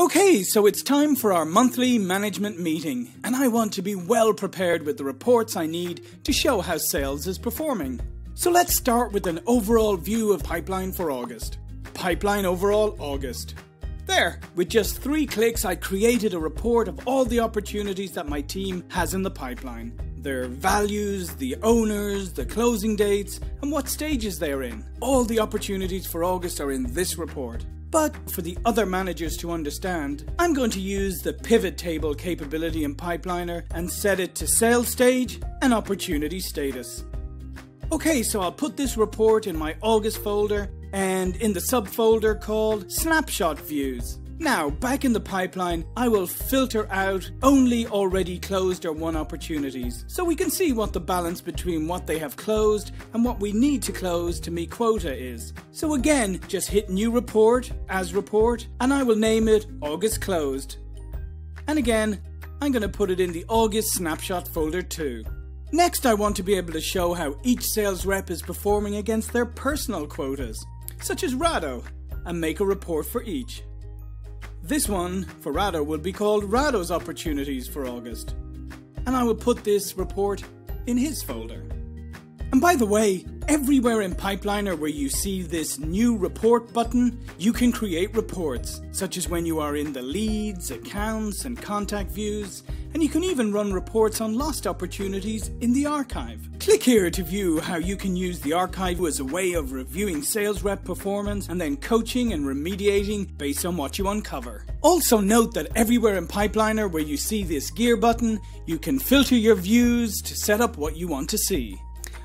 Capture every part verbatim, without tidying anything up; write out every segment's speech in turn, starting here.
Okay, so it's time for our monthly management meeting, and I want to be well prepared with the reports I need to show how sales is performing. So let's start with an overall view of Pipeline for August. Pipeline overall August. There, with just three clicks I created a report of all the opportunities that my team has in the pipeline. Their values, the owners, the closing dates, and what stages they are in. All the opportunities for August are in this report. But for the other managers to understand, I'm going to use the pivot table capability in Pipeliner and set it to sales stage and opportunity status. Okay, so I'll put this report in my August folder and in the subfolder called Snapshot Views. Now, back in the pipeline, I will filter out only already closed or won opportunities, so we can see what the balance between what they have closed and what we need to close to meet quota is. So again, just hit New Report, As Report, and I will name it August Closed. And again, I'm going to put it in the August Snapshot folder too. Next, I want to be able to show how each sales rep is performing against their personal quotas, such as Rado, and make a report for each. This one for Rado will be called Rado's Opportunities for August, and I will put this report in his folder. And by the way, everywhere in Pipeliner where you see this New Report button, you can create reports, such as when you are in the leads, accounts and contact views, and you can even run reports on lost opportunities in the archive. Click here to view how you can use the archive as a way of reviewing sales rep performance and then coaching and remediating based on what you uncover. Also note that everywhere in Pipeliner where you see this gear button, you can filter your views to set up what you want to see.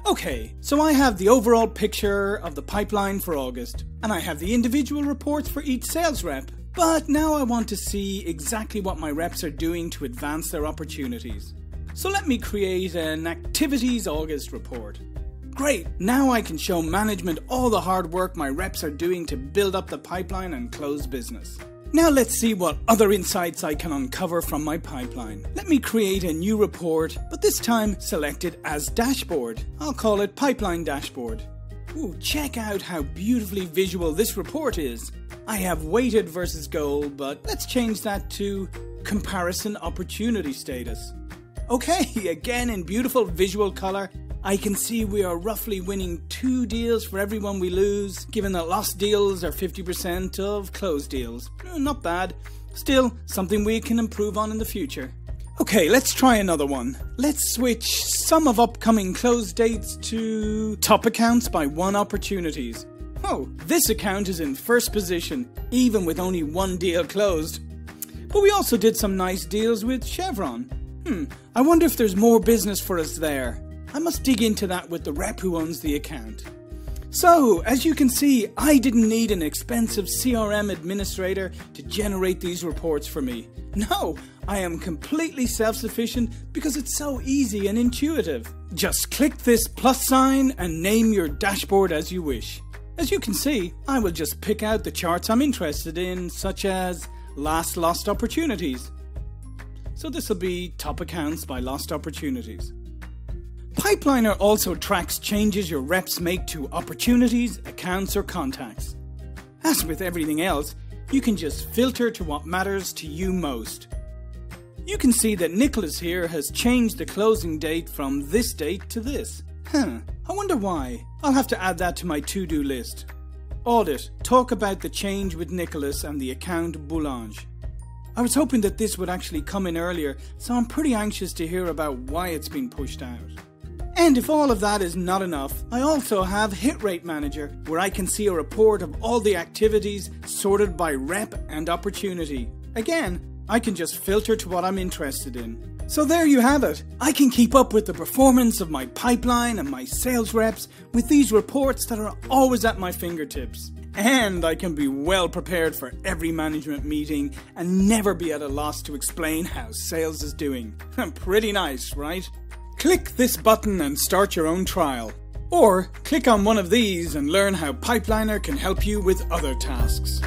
Okay, so I have the overall picture of the pipeline for August, and I have the individual reports for each sales rep. But now I want to see exactly what my reps are doing to advance their opportunities. So let me create an Activities August report. Great, now I can show management all the hard work my reps are doing to build up the pipeline and close business. Now let's see what other insights I can uncover from my pipeline. Let me create a new report, but this time select it as Dashboard. I'll call it Pipeline Dashboard. Ooh, check out how beautifully visual this report is. I have weighted versus goal, but let's change that to comparison opportunity status. Okay, again in beautiful visual color, I can see we are roughly winning two deals for every one we lose, given that lost deals are fifty percent of closed deals. Not bad. Still, something we can improve on in the future. Okay, let's try another one. Let's switch some of upcoming close dates to top accounts by one opportunities. Oh, this account is in first position, even with only one deal closed. But we also did some nice deals with Chevron. Hmm, I wonder if there's more business for us there. I must dig into that with the rep who owns the account. So, as you can see, I didn't need an expensive C R M administrator to generate these reports for me. No, I am completely self-sufficient because it's so easy and intuitive. Just click this plus sign and name your dashboard as you wish. As you can see, I will just pick out the charts I'm interested in, such as last lost opportunities. So this will be top accounts by lost opportunities. Pipeliner also tracks changes your reps make to opportunities, accounts or contacts. As with everything else, you can just filter to what matters to you most. You can see that Nicholas here has changed the closing date from this date to this. Huh, I wonder why. I'll have to add that to my to-do list. Audit, talk about the change with Nicholas and the account Boulange. I was hoping that this would actually come in earlier, so I'm pretty anxious to hear about why it's been pushed out. And if all of that is not enough, I also have Hit Rate Manager, where I can see a report of all the activities sorted by rep and opportunity. Again, I can just filter to what I'm interested in. So there you have it. I can keep up with the performance of my pipeline and my sales reps with these reports that are always at my fingertips. And I can be well prepared for every management meeting and never be at a loss to explain how sales is doing. Pretty nice, right? Click this button and start your own trial. Or click on one of these and learn how Pipeliner can help you with other tasks.